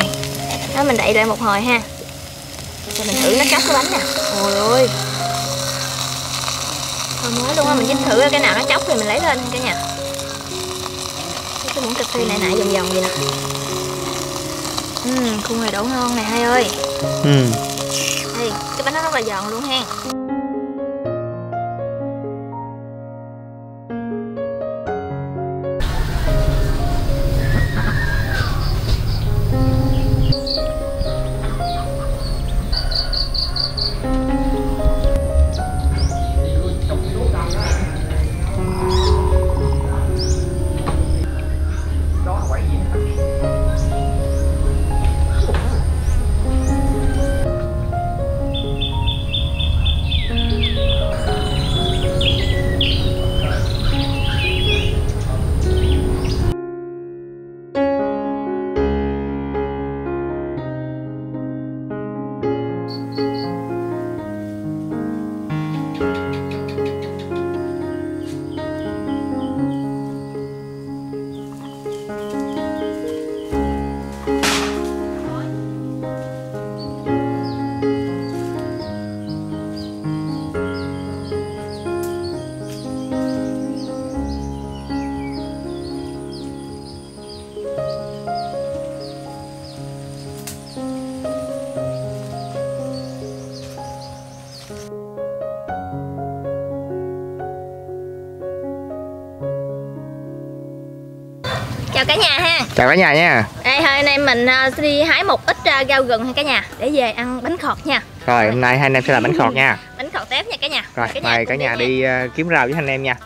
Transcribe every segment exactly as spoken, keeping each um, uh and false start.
Rồi đó, mình đậy lại một hồi ha, cho mình thử nó cắt cái bánh nè. Ôi ôi, thôi mới luôn á, mình dính thử cái nào nó chóc thì mình lấy lên cả nhà. Cái muỗng cà phê này nãy vòng vòng vậy nè. Ừ, khung này đổ ngon này hai ơi. Ừ. Đây, cái bánh nó rất là giòn luôn ha. Chào cả nhà ha. Chào cả nhà nha. Đây, hôm nay mình uh, sẽ đi hái một ít uh, rau gừng ha cả nhà, để về ăn bánh khọt nha. Rồi, rồi. Hôm nay hai anh em sẽ làm bánh khọt nha. Bánh khọt tép nha cả nhà. Rồi, rồi cả mời nhà cả nhà đi, đi uh, kiếm rau với hai anh em nha.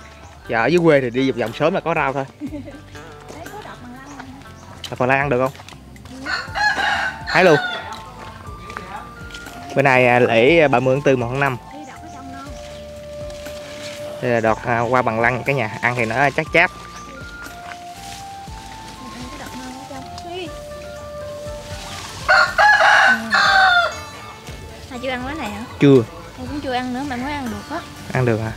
Giờ ở dưới quê thì đi vòng vòng sớm là có rau thôi. Phần Lan ăn được không? Hái luôn. Bữa nay uh, lễ ba mươi tháng tư một tháng năm. Đây là đọt uh, qua bằng lăng cả nhà, ăn thì nó chát chát. Chưa ăn cái này hả? Chưa. Em cũng chưa ăn nữa mà mới ăn được á. Ăn được hả?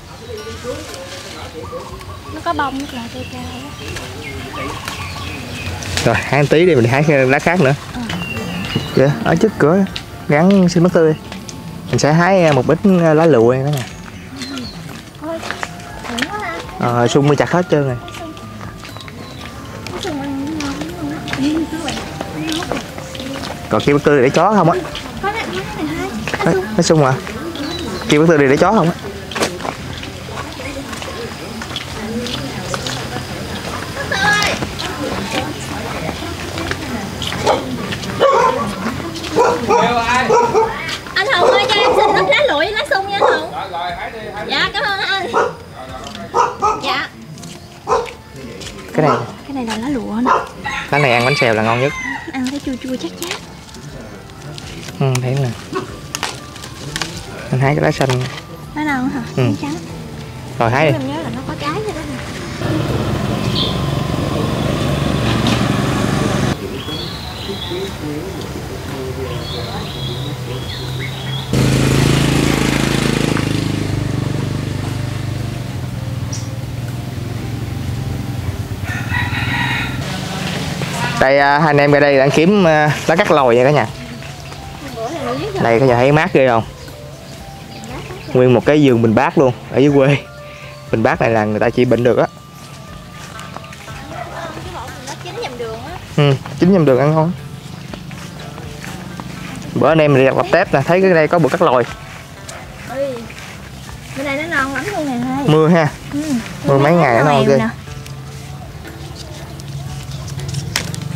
Nó có bông rất là cây cao á. Rồi hái tí đi, mình đi hái lá khác nữa. Dạ, ừ. Ở trước cửa gắn xin mất tươi. Mình sẽ hái một ít lá lụa em đó nè. Thôi, thử quá ha. Ờ, sung mới chặt hết trơn rồi. Còn kia mất tươi để chó không á? Nói chung à, kia bác tư đi để chó không á. Anh Hùng ơi, cho em xin ít lá lụi lá sung nha anh Hùng. Dạ, cảm ơn anh. Dạ. Cái này, cái này là lá lụa nè. Lá này ăn bánh xèo là ngon nhất. Ăn thấy chua chua chát chát. Ừ, thấy nè. Anh hái cái lá xanh. Lá nào hả? Ừ. Lá trắng. Rồi hái đi. Em nhớ là nó có trái vậy đó. Đây hai anh em ra đây đang kiếm lá cắt lồi vậy cả nhà. Đây cả nhà thấy mát ghê không? Nguyên một cái vườn bình bát luôn, ở dưới quê bình bát này là người ta chỉ bệnh được á. Ừ, chín nhầm đường ăn ngon. Bữa anh em đi gặp tép nè, thấy cái đây có bụi cắt lồi. Ừ, bữa nay nó non lắm luôn nè hai. Mưa ha. Ừ, mưa mấy ngày nó non ghê.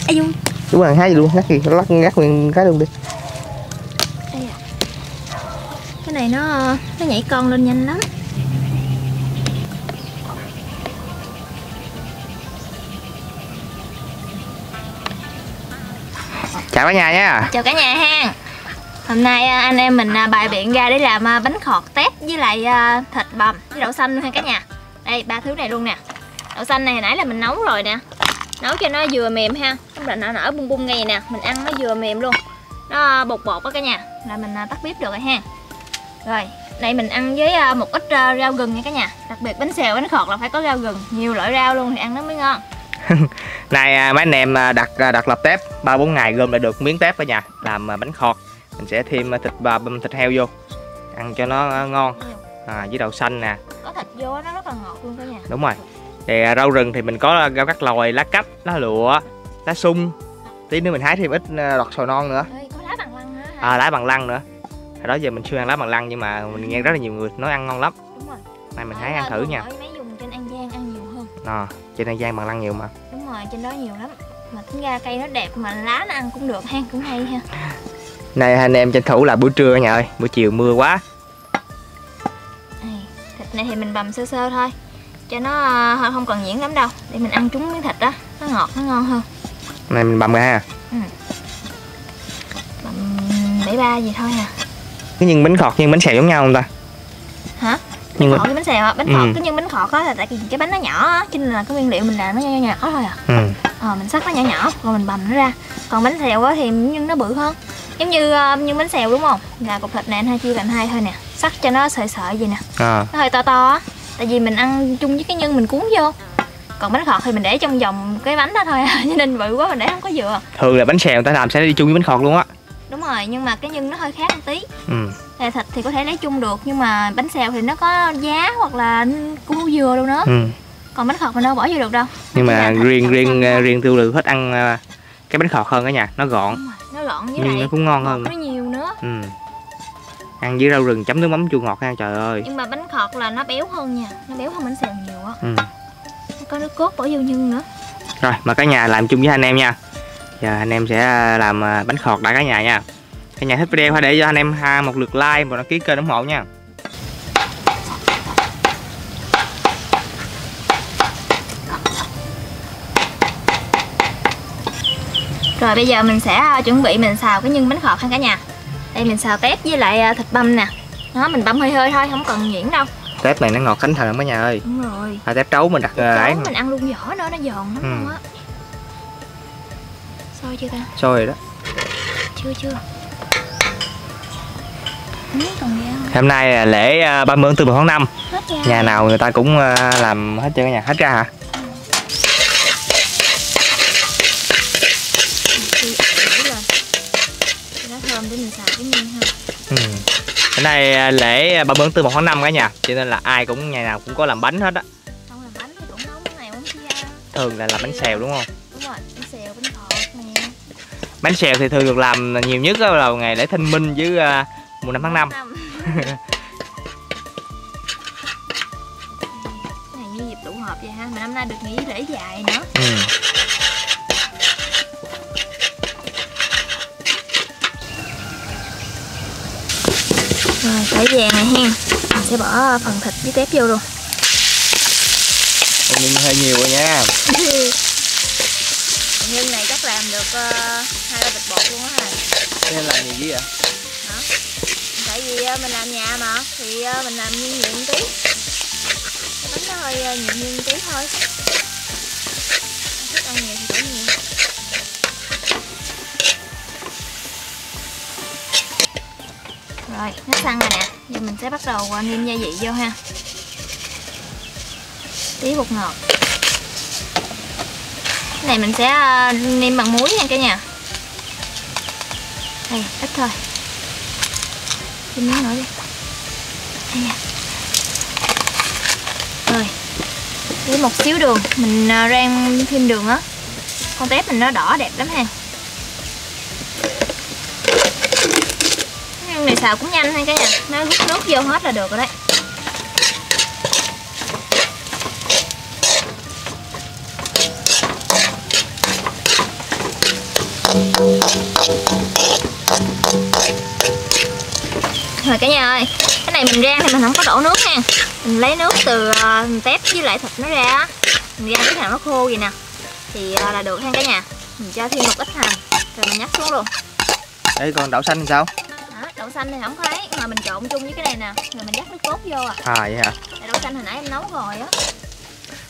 Ai dung. Đúng rồi, hái luôn, ngắt đi, lắc ngắt nguyên cái luôn đi. Này nó nó nhảy con lên nhanh lắm. Chào cả nhà nha. Chào cả nhà ha. Hôm nay anh em mình bày biện ra để làm bánh khọt tép với lại thịt bằm với đậu xanh luôn ha cả nhà. Đây ba thứ này luôn nè. Đậu xanh này hồi nãy là mình nấu rồi nè, nấu cho nó vừa mềm ha, không là nó nở bung bung ngay nè, mình ăn nó vừa mềm luôn, nó bột bột đó cả nhà, là mình tắt bếp được rồi ha. Rồi, này mình ăn với một ít rau gừng nha cả nhà. Đặc biệt bánh xèo bánh khọt là phải có rau gừng, nhiều loại rau luôn thì ăn nó mới ngon. Nay mấy anh em đặt đặt lập tép ba bốn ngày gom lại được miếng tép ở nhà làm bánh khọt. Mình sẽ thêm thịt bò, thịt heo vô ăn cho nó ngon, à, với đậu xanh nè. Có thịt vô nó rất là ngọt luôn cả nhà. Đúng rồi. Thì rau rừng thì mình có rau các loài, lá cách, lá lụa, lá sung. Tí nữa mình hái thêm ít đọt sồi non nữa. Ê, có lá bằng lăng nữa hả? À, lá bằng lăng nữa. Hồi đó giờ mình chưa ăn lá bằng lăng nhưng mà mình nghe rất là nhiều người nói ăn ngon lắm. Đúng rồi. Này mình hái ăn thử nha. Mấy vùng trên An Giang ăn nhiều hơn. À, trên An Giang bằng lăng nhiều mà. Đúng rồi, trên đó nhiều lắm. Mà tính ra cây nó đẹp mà lá nó ăn cũng được ha, cũng hay ha. Này anh em tranh thủ là buổi trưa nhà ơi, buổi chiều mưa quá. Thịt này thì mình bằm sơ sơ thôi cho nó không còn nhuyễn lắm đâu, để mình ăn trúng miếng thịt đó nó ngọt, nó ngon hơn. Này mình bằm ra ha. Ừ. Bằm bảy ba gì thôi à. Cái nhân bánh khọt nhưng bánh xèo giống nhau không ta? Hả? Bánh khọt với bánh xèo, bánh khọt cái nhân bánh khọt á là tại vì cái bánh nó nhỏ á, cho nên là cái nguyên liệu mình làm nó nhỏ nhỏ thôi à. Ừ. Ờ, mình xắt nó nhỏ nhỏ rồi mình bằm nó ra. Còn bánh xèo á thì nhân nó bự hơn. Giống như nhân bánh xèo đúng không? Là cục thịt này anh hai chia làm hai thôi nè, xắt cho nó sợi sợi gì nè. À. Nó hơi to to á. Tại vì mình ăn chung với cái nhân mình cuốn vô. Còn bánh khọt thì mình để trong vòng cái bánh đó thôi à, cho nên bự quá mình để không có dừa. Thường là bánh xèo người ta làm sẽ đi chung với bánh khọt luôn á. Đúng rồi, nhưng mà cái nhân nó hơi khác một tí. Ừ. Thì thịt thì có thể lấy chung được, nhưng mà bánh xèo thì nó có giá hoặc là cũng không dừa đâu nữa. Ừ. Còn bánh khọt mình đâu bỏ vô được đâu. Nhưng mà riêng riêng riêng Tiêu Lự thích ăn cái bánh khọt hơn cả nhà, nó gọn. Đúng rồi, nó gọn với lại nó cũng ngon hơn. Nó nhiều nữa. Ừ. Ăn với rau rừng chấm nước mắm chua ngọt ha, trời ơi. Nhưng mà bánh khọt là nó béo hơn nha, nó béo hơn bánh xèo nhiều á. Ừ. Có nước cốt bỏ vô nhân nữa. Rồi, mà cả nhà làm chung với anh em nha. Giờ anh em sẽ làm bánh khọt đã cả nhà nha. Cả nhà thích video hãy để cho anh em ha một lượt like và đăng ký kênh ủng hộ nha. Rồi bây giờ mình sẽ chuẩn bị mình xào cái nhân bánh khọt ha cả nhà. Đây mình xào tép với lại thịt băm nè. Đó, mình băm hơi hơi thôi, không cần nhuyễn đâu. Tép này nó ngọt cánh thần lắm cả nhà ơi. Đúng rồi. À, tép trấu mình đặt ấy. Mình ăn luôn vỏ nữa, nó giòn lắm. Ừ. Luôn á. Sôi chưa ta? Sôi rồi đó. Chưa chưa. Còn hôm nay là lễ ba mươi tháng tư mùng một tháng năm. Nhà nào người ta cũng làm hết trơn cả nhà, hết ra hả? Ừ. Ừ. Hôm nay lễ ba mươi tháng tư mùng một tháng năm cả nhà, cho nên là ai cũng nhà nào cũng có làm bánh hết á. Không làm bánh thì cũng nấu món này món kia. Thường là làm bánh xèo đúng không? Đúng rồi, bánh xèo, bánh khọt nè. Bánh xèo thì thường được làm nhiều nhất là ngày lễ Thanh Minh với mùng năm tháng năm. Này như dịp tụ họp vậy ha, mà năm nay được nghỉ lễ dài nữa. Ừ. Rồi, sải vàng này hen. Mình sẽ bỏ phần thịt với tép vô luôn. Còn nhân hơi nhiều rồi nha. Nhân này chắc làm được hai ba bịch bột luôn á hả? Nên làm gì vậy ạ? Hả? Tại vì mình làm nhà mà thì mình làm nhân nhiều một tí. Cái bánh nó hơi nhiều nhân tí thôi. Thích ăn nhiều thì bỏ nhiều. Rồi, nó săn rồi nè. Giờ mình sẽ bắt đầu nêm gia vị vô ha. Tí bột ngọt. Cái này mình sẽ nêm bằng muối nha cả nhà. Đây, ít thôi. Thêm miếng nữa đi. Đây nha. Rồi. Với một xíu đường, mình rang thêm đường á. Con tép mình nó đỏ đẹp lắm ha. Này xào cũng nhanh hay cả nhà, nó rút nước vô hết là được rồi đấy. Rồi cả nhà ơi, cái này mình rang thì mình không có đổ nước ha, mình lấy nước từ tép với lại thịt nó ra, mình rang cái nào nó khô vậy nè thì là được ha cả nhà. Mình cho thêm một ít hành rồi mình nhắc xuống luôn. Đây còn đậu xanh thì sao? Đậu xanh thì không có ấy, mà mình trộn chung với cái này nè, rồi mình dắt nước cốt vô à. À vậy hả? Đậu xanh hồi nãy em nấu rồi á.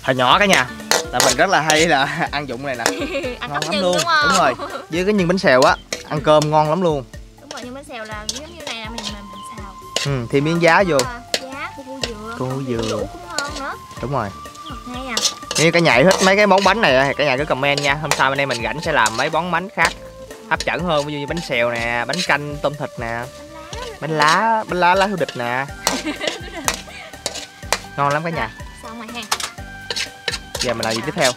Hồi nhỏ cả nhà, là mình rất là hay là ăn dụng này nè. Ăn ngon lắm luôn, đúng không? Đúng rồi. Với cái nhân bánh xèo á, ăn cơm ngon lắm luôn. Đúng rồi, nhân bánh xèo là giống như này là mình mình, mình xào. Ừ, thêm miếng giá vô. Giá của củ dừa. Củ dừa. Cũng ngon nữa. Đúng rồi. Hay à. Nếu cả nhà thích mấy cái món bánh này thì cả nhà cứ comment nha. Hôm sau bên đây mình rảnh sẽ làm mấy món bánh khác hấp dẫn hơn, ví dụ như bánh xèo nè, bánh canh tôm thịt nè, bánh lá, bánh lá lá hưu địch nè. Ngon lắm cả nhà. Xong rồi ha. Giờ mình làm gì tiếp theo?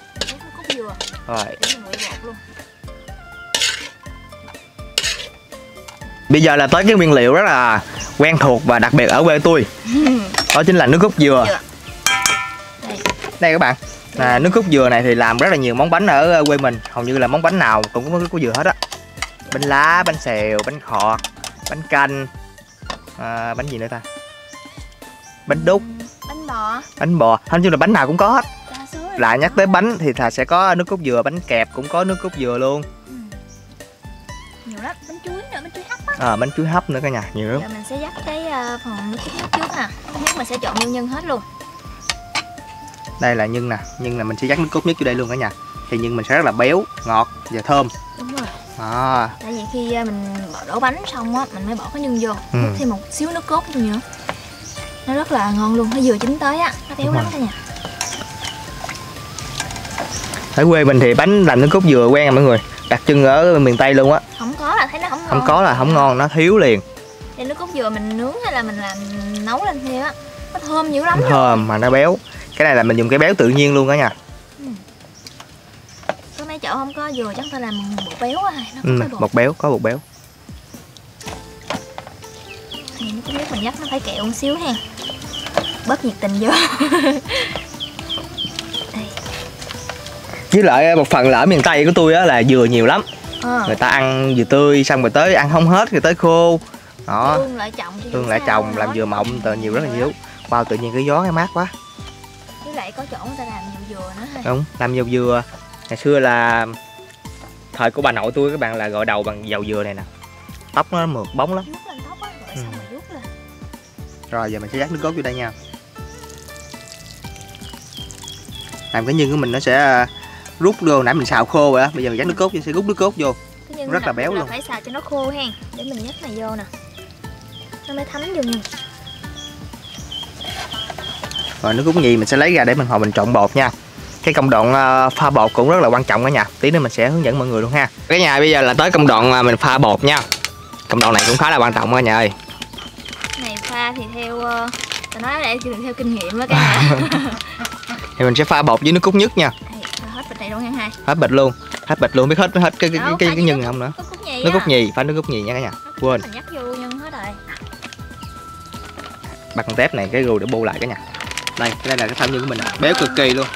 Rồi. Bây giờ là tới cái nguyên liệu rất là quen thuộc và đặc biệt ở quê tôi. Đó chính là nước cốt dừa. Đây các bạn, là nước cốt dừa này thì làm rất là nhiều món bánh ở quê mình. Hầu như là món bánh nào cũng có nước cốt dừa hết á. Bánh lá, bánh xèo, bánh khọt, bánh canh, à, bánh gì nữa ta? Bánh đúc, bánh bò. Bánh bò, hình như là bánh nào cũng có hết. Lại nhắc tới bánh thì thà sẽ có nước cốt dừa, bánh kẹp cũng có nước cốt dừa luôn. Ừ. Nhiều lắm, bánh chuối nữa, bánh chuối hấp á. Ờ, à, bánh chuối hấp nữa cả nhà, nhiều lắm. Giờ mình sẽ dắt cái phần nước cốt hấp trước ha. Nhất mình sẽ chọn nhân nhân hết luôn. Đây là nhân nè, nhân là mình sẽ dắt nước cốt nhất vô đây luôn cả nhà. Thì nhân mình sẽ rất là béo, ngọt và thơm. Đúng rồi. À. Tại vì khi mình đổ bánh xong á, mình mới bỏ cái nhân vô, ừ. Hút thêm một xíu nước cốt thôi nữa. Nó rất là ngon luôn, nó vừa chín tới á, nó béo lắm cả nhà. Ở quê mình thì bánh làm nước cốt dừa quen rồi mọi người, đặc trưng ở miền Tây luôn á. Không có là thấy nó không ngon. Không có là không ngon, nó thiếu liền. Thì nước cốt dừa mình nướng hay là mình làm nấu lên theo á, nó thơm dữ lắm. Thơm mà nó béo. Cái này là mình dùng cái béo tự nhiên luôn đó nha. Ừ. Có mấy chỗ không có dừa chắc ta làm bột béo á, nó có ừ, cái bột. Bột béo, có bột béo. Thì nó biết mình dắt nó phải kẹo một xíu ha. Bớt nhiệt tình vô. Với lại một phần là ở miền Tây của tôi á là dừa nhiều lắm à. Người ta ăn dừa tươi xong rồi tới ăn không hết rồi tới khô. Đó. Tương lại trồng, tương lại trồng làm dừa mộng tự nhiều rất là nhiều. Wow, tự nhiên cái gió nghe mát quá. Với lại có chỗ người ta làm nhiều dừa nữa hay. Đúng, làm nhiều dừa. Ngày xưa là thời của bà nội tôi các bạn là gội đầu bằng dầu dừa này nè. Tóc nó mượt bóng lắm. Tóc á, ừ. Xong rồi, lên. Rồi giờ mình sẽ dắt nước cốt vô đây nha. Làm cái nhân của mình nó sẽ rút vô, nãy mình xào khô rồi á, bây giờ mình dắt nước cốt thì sẽ rút nước cốt vô. Rất là béo luôn. Phải xào cho nó khô ha, để mình nhấc này vô nè. Nó mới thấm vô nha. Rồi nước cốt nhì mình sẽ lấy ra để mình hồi mình trộn bột nha. Cái công đoạn pha bột cũng rất là quan trọng cả nhà, tí nữa mình sẽ hướng dẫn mọi người luôn ha. Cái nhà bây giờ là tới công đoạn mình pha bột nha. Công đoạn này cũng khá là quan trọng cả nhà ơi. Này pha thì theo ta nói để đừng theo kinh nghiệm á cả nhà. Thì mình sẽ pha bột với nước cốt nhất nha. Hết bịch luôn, hết bịch luôn, biết hết hết cái cái cái, cái, cái nhân không nữa. Nước cốt nhì, phải nước cốt nhì nha cả nhà. Quên. Mình nhắc vô nhân hết rồi. Bật con tép này cái gù để bu lại cả nhà. Đây, đây là cái thau nhân của mình, béo cực kỳ luôn.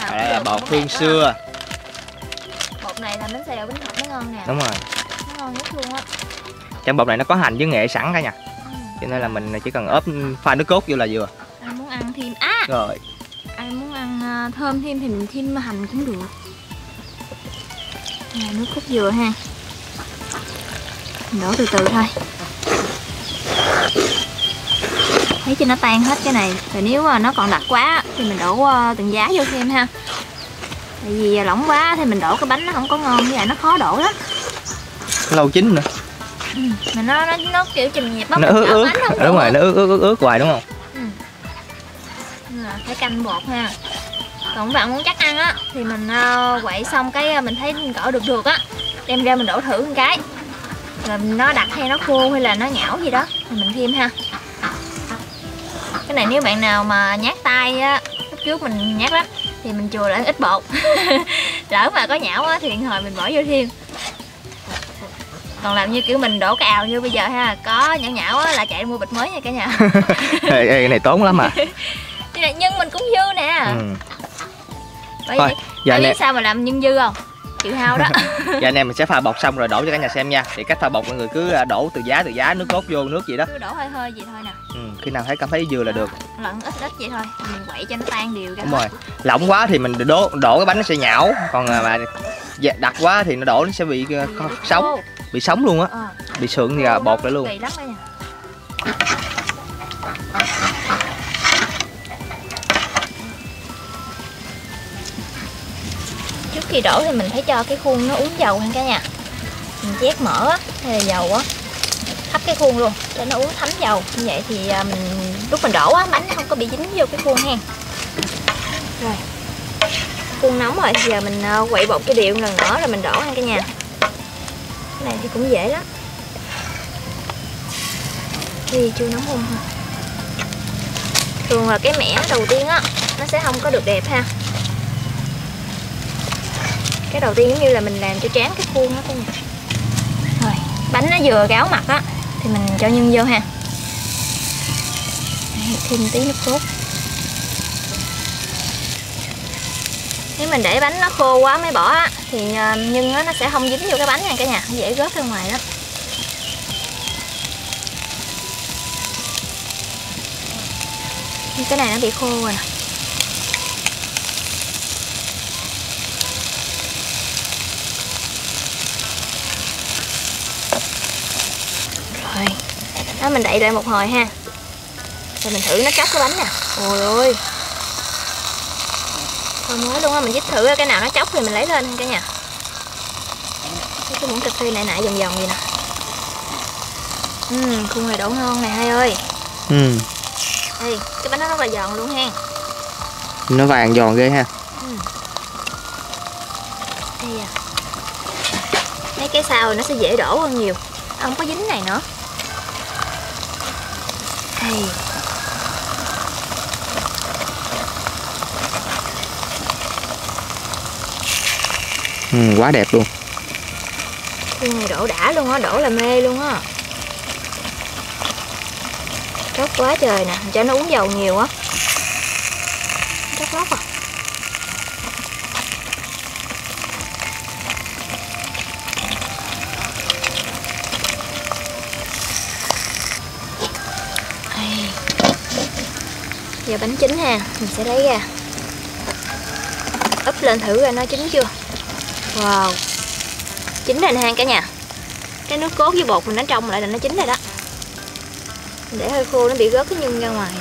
À, đây là bột Hương Xưa. Bột này làm bánh xèo bánh khọt mới ngon nè. Đúng rồi. Nó ngon nhất luôn á. Trong bột này nó có hành với nghệ sẵn cả nhà. Cho nên là mình chỉ cần ốp pha nước cốt vô là vừa. Ai muốn ăn thêm á. Rồi. Ai muốn ăn thơm thêm thì mình thêm hành cũng được. Này nước cốt dừa ha. Mình đổ từ từ thôi. Thấy cho nó tan hết cái này. Rồi nếu mà nó còn đặc quá thì mình đổ từng giá vô thêm ha. Tại vì lỏng quá thì mình đổ cái bánh nó không có ngon, với lại nó khó đổ lắm. Lâu chín nữa. Ừ, mà nó nó nó kiểu chìm nhịp lắm. Nó ướt ướt. Đúng rồi, nó ướt ướt ướt ướt hoài đúng không? Phải canh bột ha. Còn bạn muốn chắc ăn á thì mình uh, quậy xong cái uh, mình thấy gỏi được được á, đem ra mình đổ thử một cái, rồi nó đặc hay nó khô hay là nó nhão gì đó thì mình thêm ha. Cái này nếu bạn nào mà nhát tay á, lúc trước mình nhát lắm, thì mình chừa lại ít bột. Lỡ mà có nhão á thì hồi mình bỏ vô thêm. Còn làm như kiểu mình đổ cái ào như bây giờ ha, có nhão nhão á là chạy mua bịch mới nha cả nhà. Ê, cái này tốn lắm à. Nhân mình cũng dư nè. Ừ. Bởi thôi, giờ biết sao mà làm nhân dư không? Chịu hao đó. Giờ anh em mình sẽ pha bột xong rồi đổ cho cả nhà xem nha. Thì cách pha bột mọi người cứ đổ từ giá từ giá nước cốt vô nước gì đó. Cứ đổ hơi hơi gì thôi nè. Ừ, khi nào thấy cảm thấy dư là được. Lợn ít ít vậy thôi, mình quậy cho nó tan đều ra. Đúng rồi. Lỏng quá thì mình đổ đổ cái bánh nó sẽ nhão, còn mà đặc quá thì nó đổ nó sẽ bị sống, bị sống luôn á. Ờ. Bị sượng ra bột lại luôn. Khi đổ thì mình phải cho cái khuôn nó uống dầu hơn cả nhà. Mình chét mỡ á, hay là dầu á, hấp cái khuôn luôn để nó uống thấm dầu. Như vậy thì mình lúc mình đổ á, bánh nó không có bị dính vô cái khuôn hen. Rồi Khuôn nóng rồi, giờ mình quậy bột cái điệu một lần nữa rồi mình đổ lên cả nhà. Cái này thì cũng dễ lắm. Thì chưa nóng hung ha. Thường là cái mẻ đầu tiên á, nó sẽ không có được đẹp ha. Cái đầu tiên giống như là mình làm cho tráng cái khuôn đó cả nhà. Rồi, bánh nó vừa gáo mặt á thì mình cho nhân vô ha. Đấy, thêm tí nước sốt. Nếu mình để bánh nó khô quá mới bỏ á thì nhân nó sẽ không dính vô cái bánh nha cả nhà, dễ rớt ra ngoài lắm. Cái này nó bị khô rồi nè. Rồi, đó mình đậy lại một hồi ha. Rồi mình thử nó chắc cái bánh nè. Ôi ôi, thôi mới luôn á, mình dít thử cái nào nó chóc thì mình lấy lên cả nhà. Cái muỗng cà phê này nãy vòng vòng vậy nè. Uhm, khuôn này đổ ngon này hai ơi. Ừ. Ê, cái bánh nó rất là giòn luôn ha. Nó vàng giòn ghê ha. Ừ. À. Mấy cái sau nó sẽ dễ đổ hơn nhiều, không có dính này nữa. Ê. Ừ, quá đẹp luôn. Cái này đổ đã luôn á, đổ là mê luôn á. Chót quá trời nè, cho nó uống dầu nhiều á. Chót lót à. Đây. Giờ bánh chín ha, mình sẽ lấy ra. Úp lên thử coi nó chín chưa. Wow. Chín rồi nè hang cả nhà. Cái nước cốt với bột mình nó trong lại là nó chín rồi đó. Để hơi khô nó bị rớt cái nhân ra ngoài nè.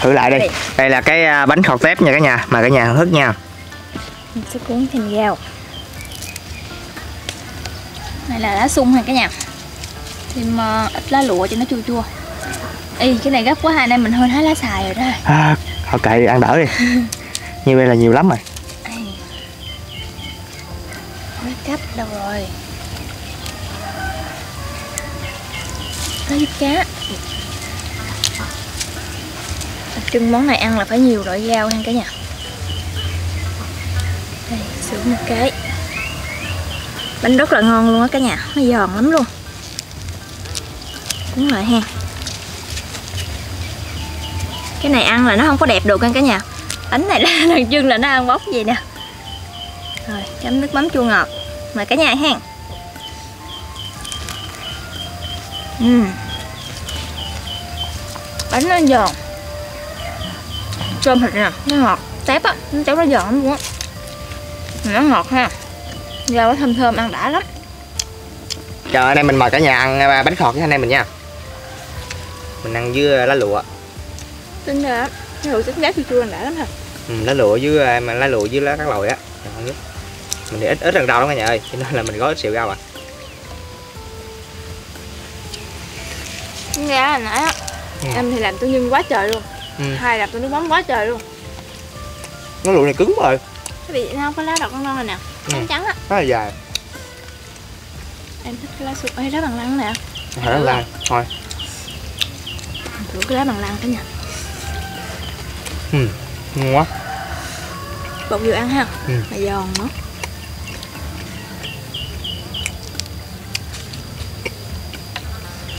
Thử lại đi. Đây là cái bánh khọt tép nha cả nhà, mà cả nhà thưởng thức nha. Mình sẽ cuốn thành gao. Này là lá sung ha cả nhà. Thêm ít lá lụa cho nó chua chua. Y cái này gấp quá, hai nay mình hơi hái lá xài rồi đó. À, thôi kệ đi, ăn đỡ đi. Như đây là nhiều lắm rồi. Lá cắp đâu rồi? Lá diếp cá. Trưng món này ăn là phải nhiều loại rau nha cả nhà. Đây, sữa một cái. Bánh rất là ngon luôn á cả nhà, nó giòn lắm luôn. Đúng rồi ha. Cái này ăn là nó không có đẹp được nha cả nhà. Bánh này là đặc trưng là nó ăn bóc vậy nè. Rồi, chấm nước mắm chua ngọt. Mời cả nhà ha. Uhm. Bánh nó giòn. Cơm thịt nè, nó ngọt, tép á, nó cháu nó giòn lắm luôn á. Nó ngọt ha. Rau nó thơm thơm, ăn đã lắm. Trời ơi, nay mình mời cả nhà ăn bánh khọt với anh em mình nha. Mình ăn với lá lụa. Tính ra á, lá lụa tính giá chua chua ăn đã lắm hả? Ừ, lá lụa với mà lá lụa với lá các loại á. Mình để ít ít ăn rau lắm cả nhà ơi, cho nên là mình gói ít xịu rau à. Tính ra hồi nãy á, ừ. Em thì làm tương nhiên quá trời luôn. Ừ. Hai đập tôi nước mắm quá trời luôn. Nó lụa này cứng rồi. Cái vị nó không có lá đọt con non rồi nè. Trắng ừ. Trắng á. Rất là dài. Em thích cái lá sung ấy, lá bằng lăng nè. Phải lá lăng, thôi. Thử cái lá bằng lăng cả nhà. Ừ, ngon quá. Bột vừa ăn ha, ừ. Mà giòn nữa.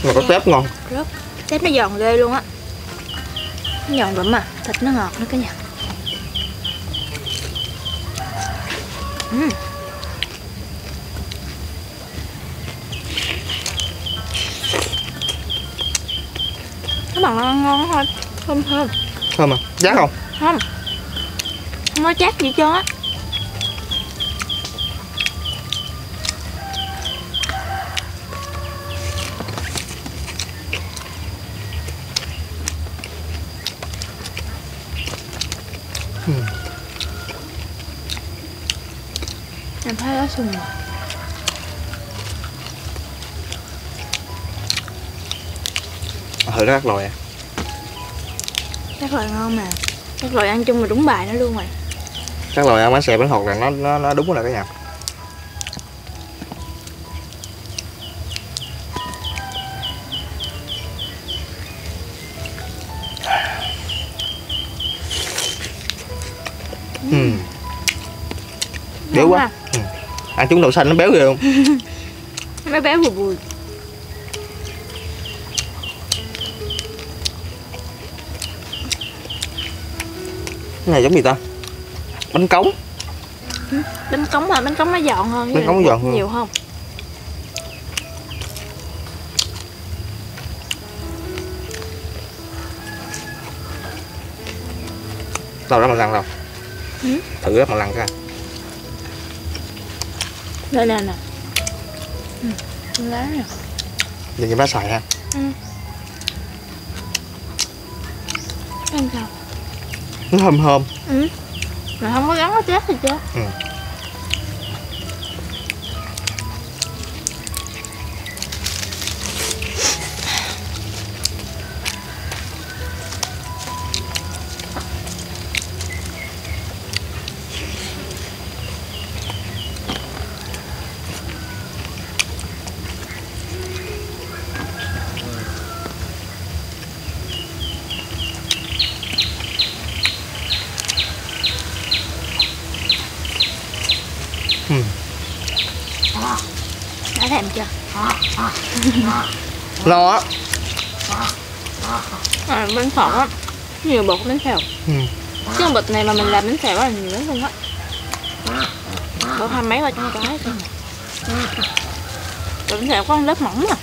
mà có tép ngon, rất tép nó giòn ghê luôn á, nó giòn lắm mà thịt nó ngọt nữa cả nhà. uhm. Các bạn ăn ngon thôi, thơm thơm thơm à, chát không? Không, không có chát gì cho á. Em uhm. thấy nó sung rồi. Thử nó ác lòi à. Ác lòi ngon mà. Ác lòi ăn chung là đúng bài nó luôn rồi. Ác lòi ăn bánh xèo bánh khọt là nó, nó, nó đúng rồi cả nhà. Ừ. Béo quá. ừ. Ăn trúng đậu xanh nó béo ghê không? Nó béo bùi bùi. Cái này giống gì ta? Bánh cống. ừ. Bánh cống mà bánh cống nó giòn hơn. Bánh cống giòn hơn nhiều không? Đâu đó mà răng đâu. Ừ. Thử một lần coi. Đây nè nè. Ừ, lá nè. Nhìn như lá xoài ha. Ừ. Ăn sao? Nó hơm hơm. Ừ. Mà không có gắn nó chết thì chết. Ừ. Ừ. Đã thèm chưa? Lo á. À, bánh khọt á, nhiều bột bánh xèo. ừ. Chứ con bịch này mà mình làm bánh xèo là nhiều lắm luôn á. Bột hai mấy vào trong cái hết. Bánh xèo có một lớp mỏng nè.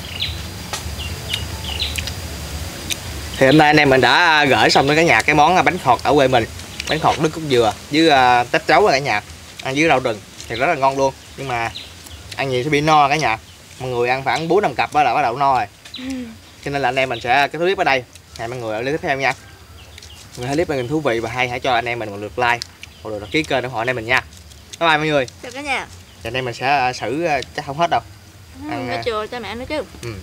Thì hôm nay anh em mình đã gửi xong đến cả nhà cái món bánh khọt ở quê mình. Bánh khọt nước cốt dừa với uh, tép trấu ở cả nhà. Ăn với rau rừng thì rất là ngon luôn, nhưng mà ăn gì sẽ bị no cả nhà. Mọi người ăn khoảng bốn năm cặp đó là bắt đầu no rồi. Cho nên là anh em mình sẽ kết thúc clip ở đây. Hẹn mọi người ở clip tiếp theo nha. Mọi người thấy clip này thú vị và hay, hãy cho anh em mình một lượt like, một lượt đăng ký kênh ủng hộ anh em mình nha. Bye bye mọi người. Chào cả nhà. Thì anh em mình sẽ xử chắc không hết đâu. Ăn, ừ, nó chừa cho mẹ nữa chứ. Ừ.